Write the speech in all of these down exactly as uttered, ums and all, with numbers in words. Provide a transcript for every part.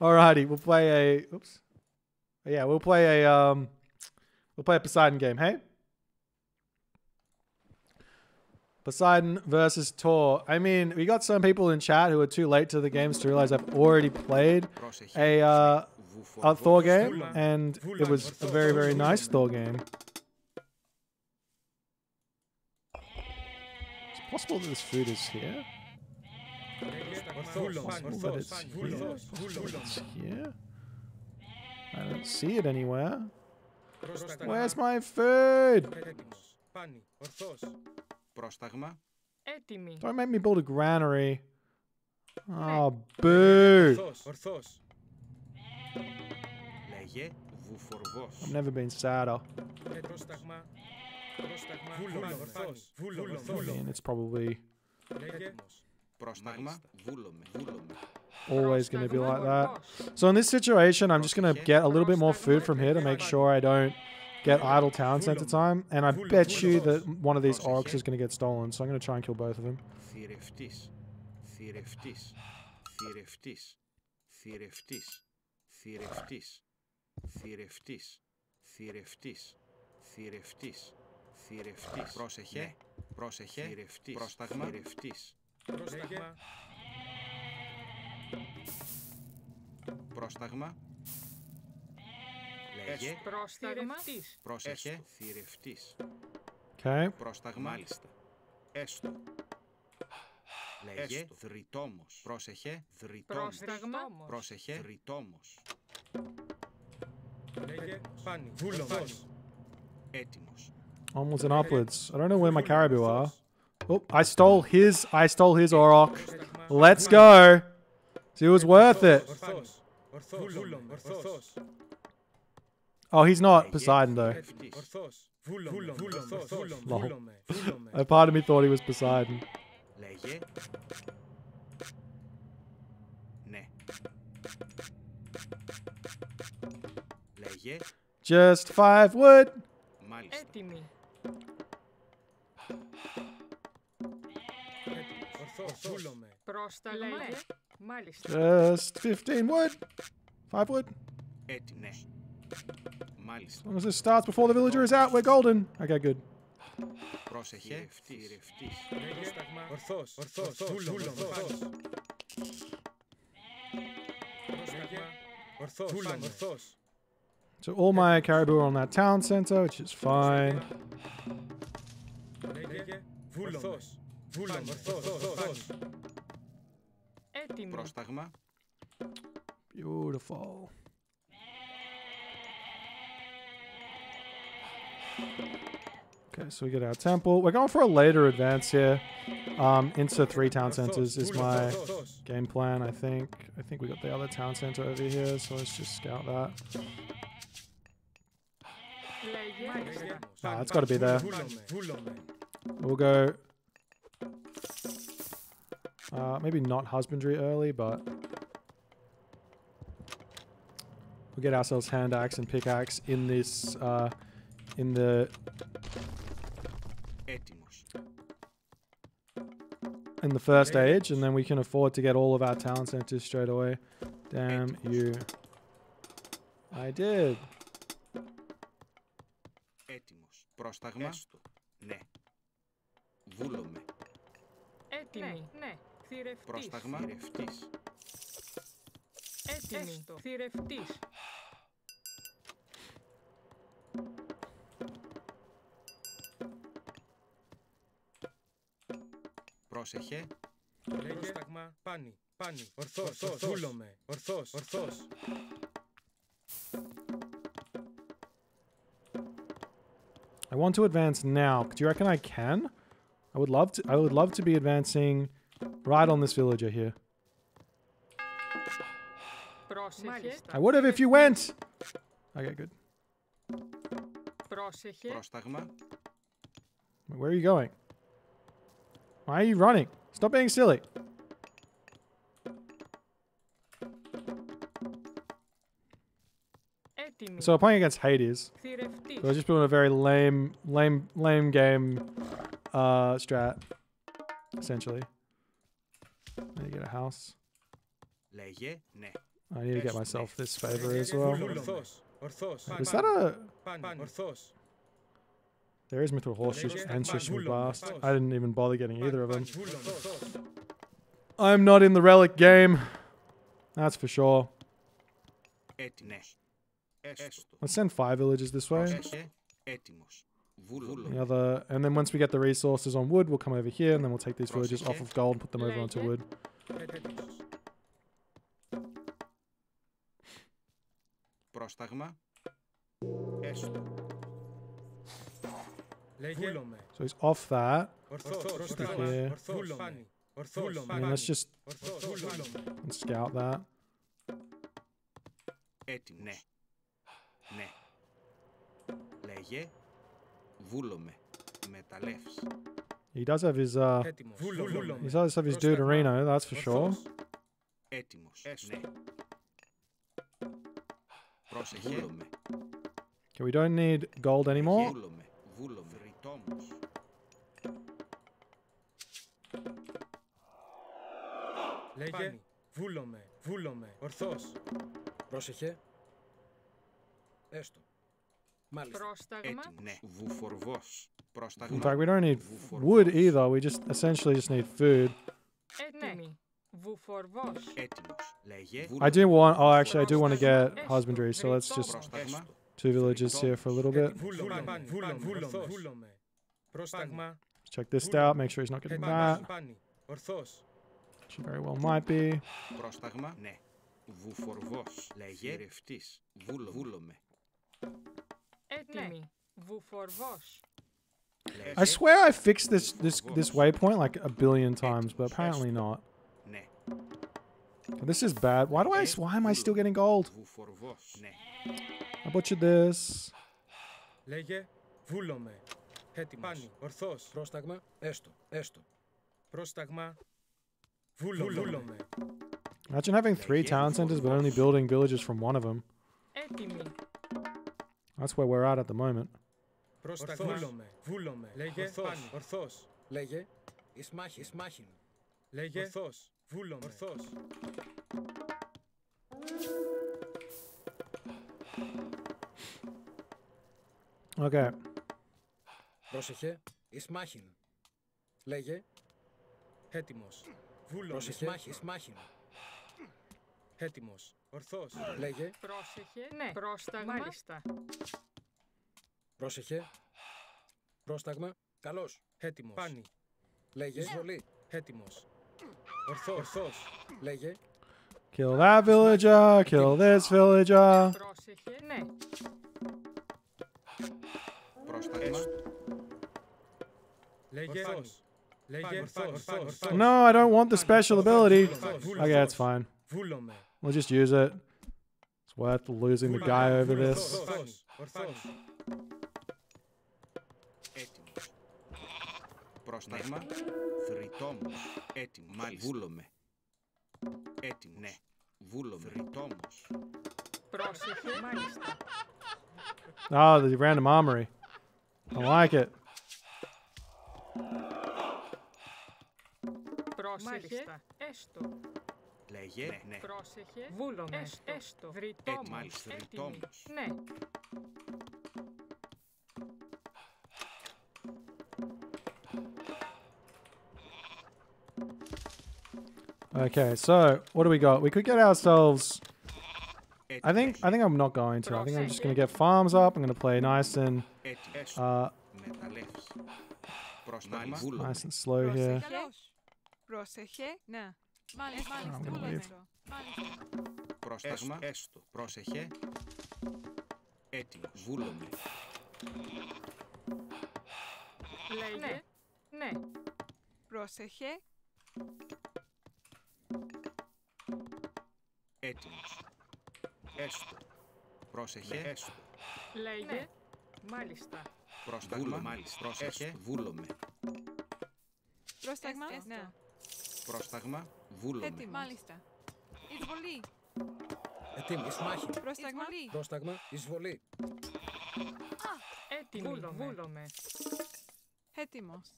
Alrighty, we'll play a. Oops. Yeah, we'll play a. Um, we'll play a Poseidon game. Hey. Poseidon versus Thor. I mean, we got some people in chat who are too late to the games to realize I've already played a, uh, a Thor game, and it was a very, very nice Thor game. It's possible that this food is here. It's possible that it's here. It's possible that it's here. I don't see it anywhere. Where's my food? Don't make me build a granary. Oh, boo. I've never been sadder. I mean, it's probably always going to be like that. So in this situation, I'm just going to get a little bit more food from here to make sure I don't get idle town center time, and I bet you that one of these orcs is going to get stolen, so I'm going to try and kill both of them. Okay. Prostagmalista. Esto. Λέγε δρυτόμος. Πρόσεχε. Δρυτόμος. Πρόσεχε. Δρυτόμος. Λέγε πάνι. Βούλος. Έτοιμος. Almost in upwards. I don't know where my caribou are. Oh, I stole his. I stole his Orok. Let's go. See, it was worth it. Oh, he's not Poseidon, though. Lol. A part of me thought he was Poseidon. Just five wood. Just fifteen wood. Five wood. As long as this starts before the villager is out, we're golden. Okay, good. So all my caribou are on that town center, which is fine. Beautiful. Okay, so we get our temple. We're going for a later advance here. Um, into three town centers is my game plan, I think. I think we got the other town center over here, so let's just scout that. Ah, it's got to be there. We'll go... Uh, maybe not husbandry early, but... We'll get ourselves hand axe and pickaxe in this... Uh, in the... in the first age, and then we can afford to get all of our town centers straight away. Damn you. I did. Προσεχέ. Πρόσταγμα. Πάνι. Πάνι. Ορθός. Βούλομε. Ορθός. Ορθός. I want to advance now. Do you reckon I can? I would love to. I would love to be advancing right on this villager here. I would have if you went. Okay, good. Πρόσταγμα. Where are you going? Why are you running? Stop being silly. So we're playing against Hades. So we're just building a very lame, lame, lame game uh, strat, essentially. There you get a house. I need to get myself this favor as well. Is that a... There is Mythra Horsesh and Sushman Bast. I didn't even bother getting either of them. I'm not in the relic game. That's for sure. Let's send five villages this way. The other, and then once we get the resources on wood, we'll come over here and then we'll take these villages off of gold and put them over onto wood. So he's off that. Here. And let's just let's scout that. He does have his uh he does have his Deuterino, that's for sure. Okay, we don't need gold anymore. In fact, we don't need wood either, we just essentially just need food. I do want, oh actually I do want to get husbandry, so let's just two villages here for a little bit. Let's check this out, make sure he's not getting that. Which very well might be. I swear I fixed this this this waypoint like a billion times, but apparently not. This is bad. Why do I? Why am I still getting gold? I butchered this. Imagine having three town centers but only building villages from one of them. That's where we're at at the moment. Okay. Aetimus. Orthos. Λέγε. Πρόσεχε. Ναι. Prostagmalista. Πρόσεχε. Πρόσταγμα. Καλός. Aetimus. Πάνι. Λέγε. Εισβολή. Aetimus. Orthos. Orthos. Λέγε. Kill that villager. Kill this villager. Πρόσεχε. Ναι. Πρόσταγμα. Λέγε. Orthos. Λέγε. Orthos. No, I don't want the special ability. Okay, that's fine. We'll just use it. It's worth losing the guy over this. Ah, oh, the random armory. I like it. Λέγε, ναι. Πρόσεχε, βούλομε, έστω, βρυτόμος, έτοιμοι, ναι. Okay, so what do we got? We could get ourselves. I think. I think I'm not going to. I think I'm just going to get farms up. I'm going to play nice and uh, nice and slow here. Πρόσεχε, ναι. I'm gonna leave. Πρόσταγμα, βούλομε. Μάλιστα. Εισβολή. Έτοιμη, εισμάχη. Πρόσταγμα. Πρόσταγμα, εισβολή. Έτοιμη, βούλομε. Έτοιμος.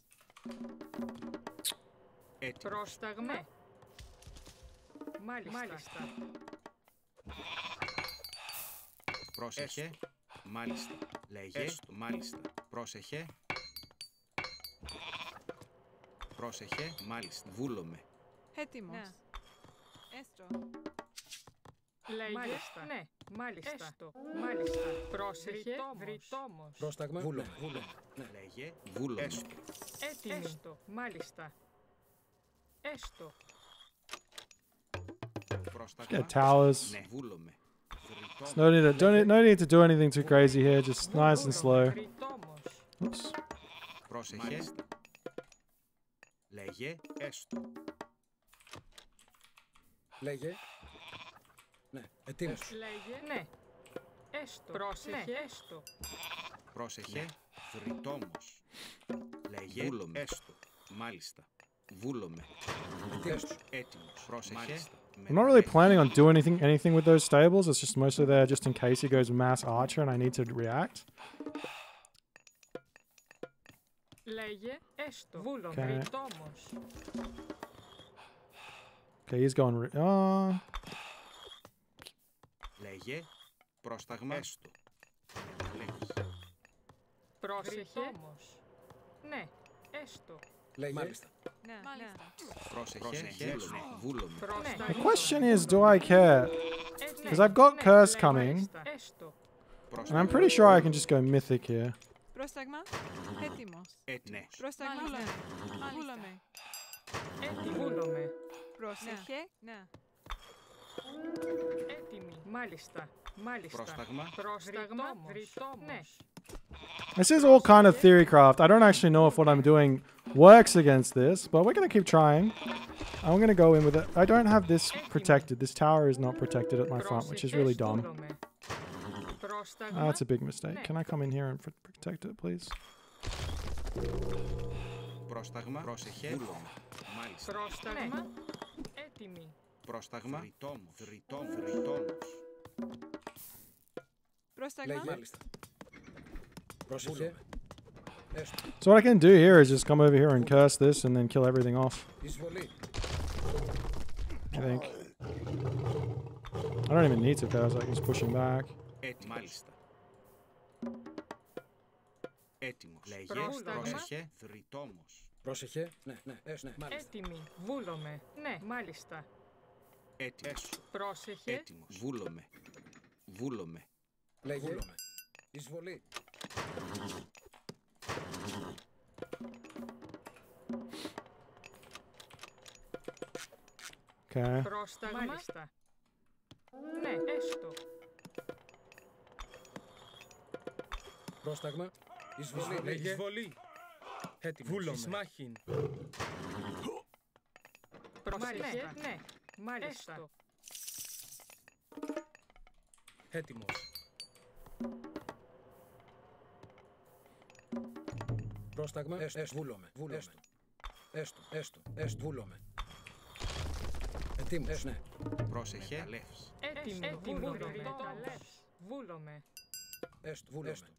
Πρόσταγμα. Μάλιστα. Πρόσεχε. Έστω. Μάλιστα. Λέγε. Έστω. Μάλιστα. Πρόσεχε. Πρόσεχε. Μάλιστα. Βούλομαι. Έτοιμος. Ναι. Έστω. Λέγε. Μάλιστα. Ναι. Μάλιστα. Έστω. Μάλιστα. Πρόσεχε. Βρυτόμος. Πρόσταγμα. Βούλομαι. Βούλομαι. Λέγε. Βούλομαι. Έστω. Έτοιμος. Έστω. Μάλιστα. Έστω. Let's get towers. It's no need to, don't, no need to do anything too crazy here, just nice and slow. Oops. I'm not really planning on doing anything anything with those stables. It's just mostly there just in case he goes mass archer and I need to react. Okay, okay he's going... Re oh. The question is, do I care? Because I've got curse coming, and I'm pretty sure I can just go mythic here. This is all kind of theory craft. I don't actually know if what I'm doing works against this, but we're going to keep trying. I'm going to go in with it. I don't have this protected. This tower is not protected at my front, which is really dumb. Oh, that's a big mistake. Can I come in here and protect it, please? So what I can do here is just come over here and curse this and then kill everything off. I think. I don't even need to curse, I can just push him back. Okay. Πρόσταγμα, βούλομαι, βούλομαι, έστω, έστω, έστω, βούλομαι. Ετοίμος, ναι. Πρόσεχε, λεύς. Έτοιμο, βούλομαι, βούλομαι. Έστω, βούλομαι.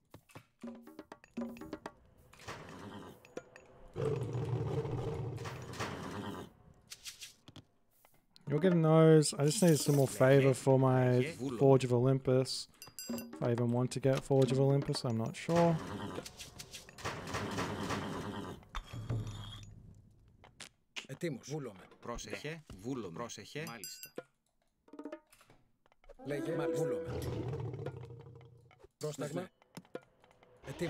You're getting those. I just need some more favor for my Forge of Olympus. If I even want to get Forge of Olympus, I'm not sure. Βούλομαι. Πρόσεχε. Βούλομαι. Πρόσεχε. Μάλιστα. Λέγε. Βούλομαι. Πρόσταγμα. Ετοίμος.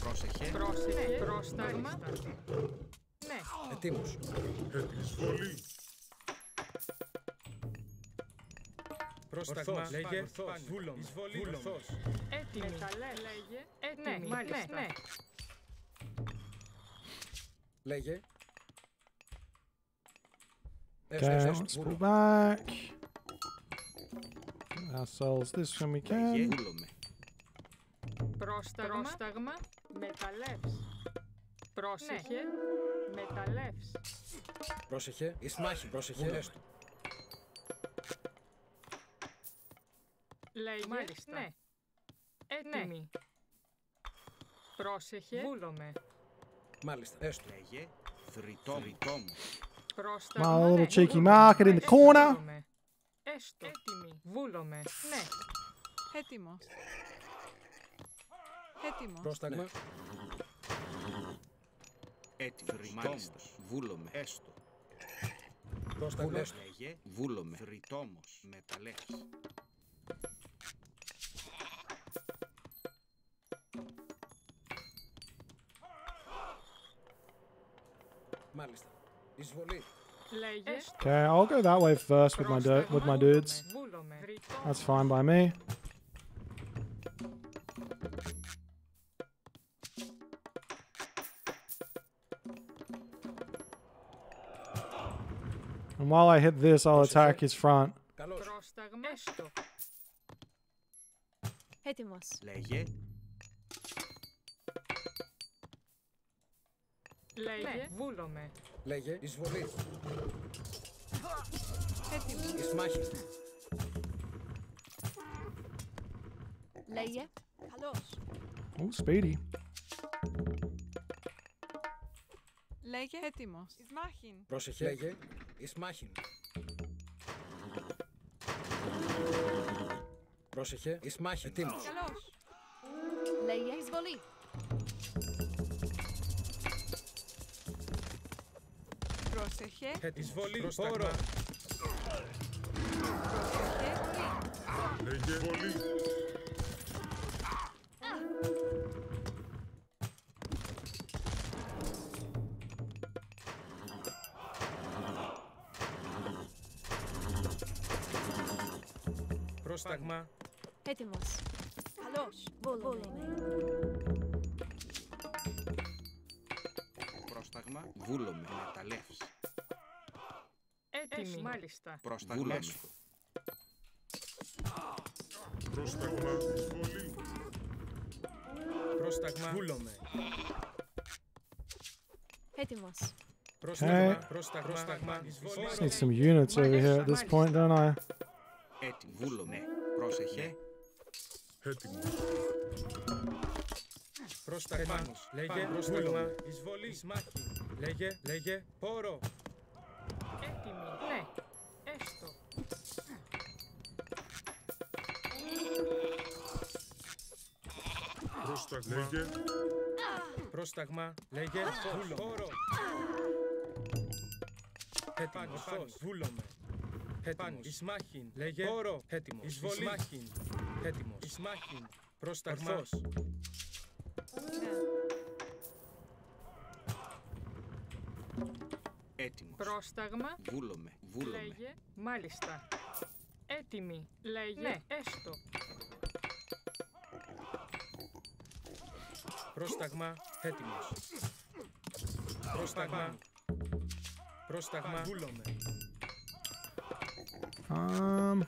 Πρόσεχε. Πρόσεχε. Πρόσταγμα. Ναι. Ετοίμος. Εισβολή. Orthos, λέγε, βούλομαι, βούλομαι. Έτοιμη, λέγε, έτοιμη, μάλιστα. Λέγε. Okay, let's pull back. Ourselves this when we can. Πρόσταγμα, μεταλλεύς. Πρόσεχε, μεταλλεύς. Πρόσεχε, εις μάχη, πρόσεχε. Λέγε, μάλιστα. Ναι. Έτοιμη. Ναι. Πρόσεχε. Βούλομαι. Μάλιστα, έστω. My little cheeky market in the corner. Πρόσταγμα. Πρόσταγμα. Βούλομε. Θρυτόμος. Μεταλλές. Μάλιστα. Εισβολή. Okay, I'll go that way first with my with my dudes. That's fine by me. And while I hit this, I'll attack his front. Λέγε εισβολή. Εις μάχης. Λέγε. Καλώς. Ου, σπίτι. Λέγε έτοιμος. Εις μάχην. Πρόσεχε. Λέγε εις μάχην. Πρόσεχε εις μάχην. Έτοιμος. Καλώς. Λέγε εισβολή. Προσεχέ. Εισβολή. Πρόσταγμα. Εισβολή. Πρόσταγμα. Έτοιμος. Καλώς. Βούλομε. Πρόσταγμα. Βούλομε. Μεταλλεύς. Έτοιμη. Μάλιστα. Πρόσταγμα. Πρόσταγμα. Βούλη. Πρόσταγμα. Βούλομε. Έτοιμος. Πρόσταγμα. Πρόσταγμα. Just need some units over here at this point, don't I? Έτοιμη. Βούλομε. Πρόσεχε. Έτοιμη. Πρόσταγμα. Λέγε. Πρόσταγμα. Εισβολή. Μάχη. Λέγε. Λέγε. Πόρο. Ναι, έστω. Πρόσταγμα. Λέγε. Πρόσταγμα. Λέγε. Βούλο. Έτοιμος. Βούλομε. Έτοιμος. Εις μάχην. Λέγε. Πόρο. Έτοιμος. Εισβολή. Μάχην. Έτοιμος. Εις μάχην. Πρόσταγμα. Έτοιμος. Πρόσταγμα. Βούλομε. Βούλομε. Λέγε. Μάλιστα. Έτοιμη. Λέγε. Ναι. Έστω. Πρόσταγμα. Έτοιμος. Πρόσταγμα. Πρόσταγμα. Βούλομε. Um.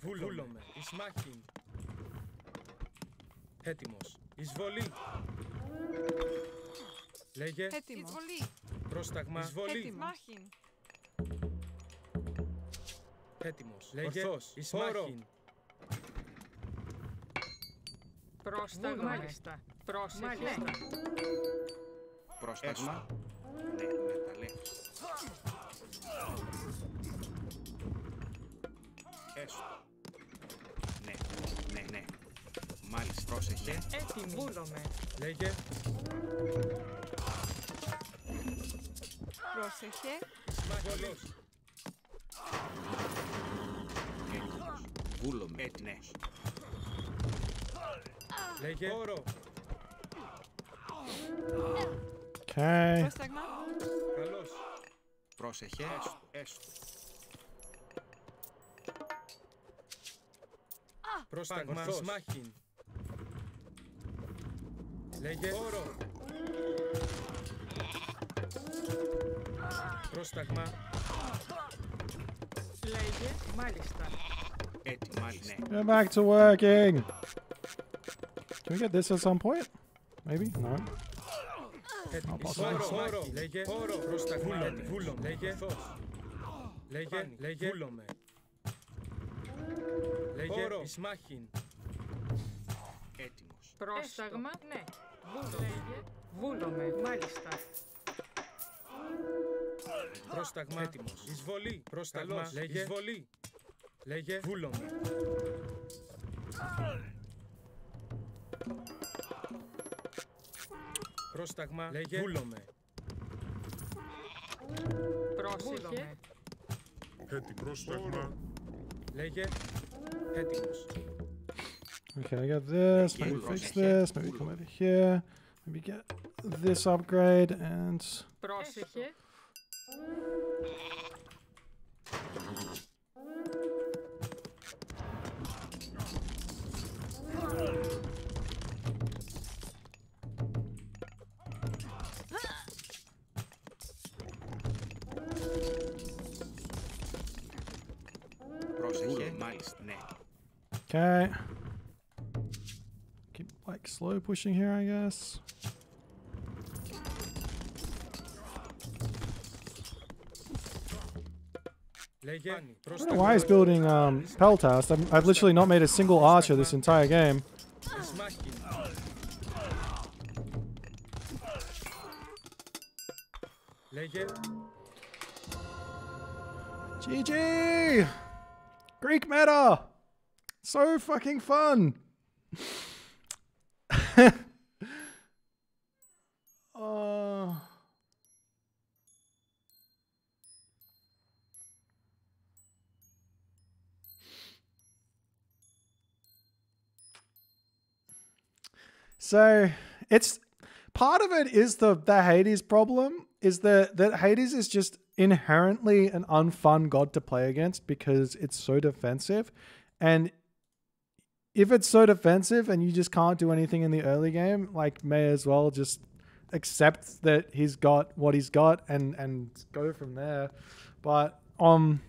Βούλομε. Εις μάχην. Έτοιμος. Εισβολή. Λέγε. Έτοιμος. Εισβολή. Πρόσταγμα. Εισβολή. Μάχην. Έτοιμος. Λέγε. Ορθός. Εις μάχην. Πρόσταγμα. Μάλιστα. Πρόσεχε. Πρόσταγμα. Ναι, μεταλλεύς. Έστω. Ναι, ναι, ναι. Μάλιστα. Πρόσεχε. Έτοιμη. Βούλομε. Λέγε. Πρόσεχε. Μαγολός. Έτοιμος. Βούλομε. Έτοιμος. Λέγε. Όρο. Okay. Πρόσταγμα. Καλώς. Πρόσεχε. Έστω. Έστω. Πρόσταγμα. Σμάχιν. Λέγε. Όρο. Πρόσταγμα. Λέγε. Μάλιστα. Έτοιμα. Ναι. Get back to working. Can we get this at some point? Maybe? No. Λέγε. Όρο. Πρόσταγμα. Βούλομε. Λέγε. Λέγε. Λέγε. Βούλομε. Λέγε. Εις μάχην. Έτοιμος. Πρόσταγμα. Ναι. Βούλομαι, μάλιστα. Πρόσταγμα. Έτοιμος. Εισβολή. Πρόσταγμα. Λέγε. Εισβολή. Λέγε. Βούλομαι. Πρόσταγμα. Λέγε. Βούλομαι. Πρόσεχε. Έτη. Πρόσταγμα. Λέγε. Έτοιμος. Okay, I got this. Maybe fix this. Maybe come over here. Maybe get this upgrade and. Okay. Keep like slow pushing here, I guess. I don't know why he's building um, Peltast. I'm, I've literally not made a single archer this entire game. G G! Greek meta! So fucking fun! uh... So it's part of it is the the Hades problem is that that Hades is just inherently an unfun god to play against because it's so defensive, and if it's so defensive and you just can't do anything in the early game, like may as well just accept that he's got what he's got and and go from there. But um,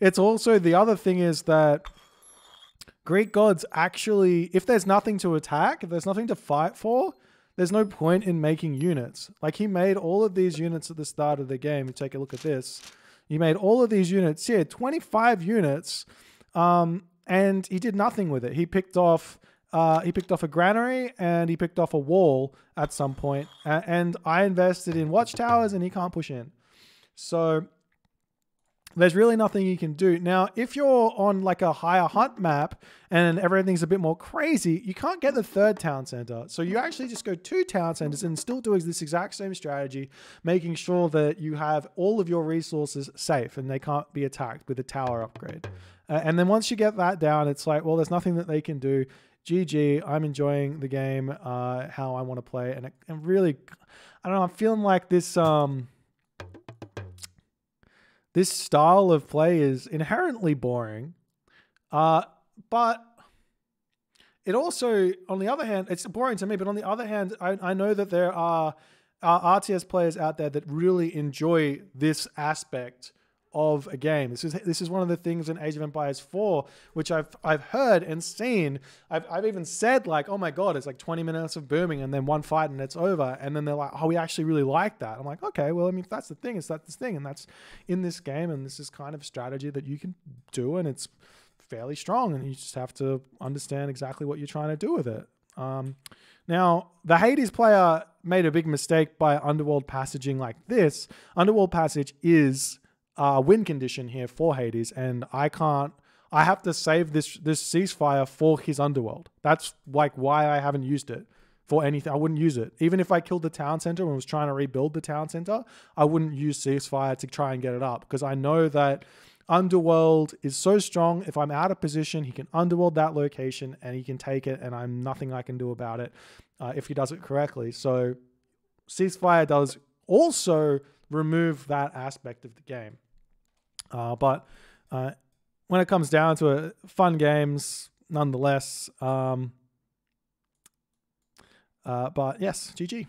it's also the other thing is that Greek gods actually, if there's nothing to attack, if there's nothing to fight for, there's no point in making units. Like he made all of these units at the start of the game. You take a look at this. He made all of these units here, twenty-five units, um, and he did nothing with it. He picked off, uh, he picked off a granary and he picked off a wall at some point. A and I invested in watchtowers, and he can't push in. So there's really nothing you can do. Now, if you're on like a higher hunt map and everything's a bit more crazy, you can't get the third town center. So you actually just go two town centers and still doing this exact same strategy, making sure that you have all of your resources safe and they can't be attacked with a tower upgrade. Uh, and then once you get that down, it's like, well, there's nothing that they can do. G G, I'm enjoying the game, uh, how I want to play. And, it, and really, I don't know, I'm feeling like this... Um, This style of play is inherently boring, uh, but it also, on the other hand, it's boring to me, but on the other hand, I, I know that there are uh, R T S players out there that really enjoy this aspect of a game. This is this is one of the things in Age of Empires four, which I've I've heard and seen. I've I've even said like, oh my god, it's like twenty minutes of booming and then one fight and it's over. And then they're like, oh, we actually really like that. I'm like, okay, well, I mean, if that's the thing, it's that this thing, and that's in this game, and this is kind of strategy that you can do, and it's fairly strong, and you just have to understand exactly what you're trying to do with it. Um, now the Hades player made a big mistake by Underworld passaging like this. Underworld passage is Uh, win condition here for Hades, and I can't I have to save this this ceasefire for his Underworld. That's like why I haven't used it for anything. I wouldn't use it even if I killed the town center and was trying to rebuild the town center. I wouldn't use ceasefire to try and get it up because I know that Underworld is so strong. If I'm out of position, he can Underworld that location and he can take it, and I'm nothing I can do about it uh, if he does it correctly. So ceasefire does also remove that aspect of the game. Uh, but uh, when it comes down to it, fun games nonetheless. Um, uh, but yes, G G.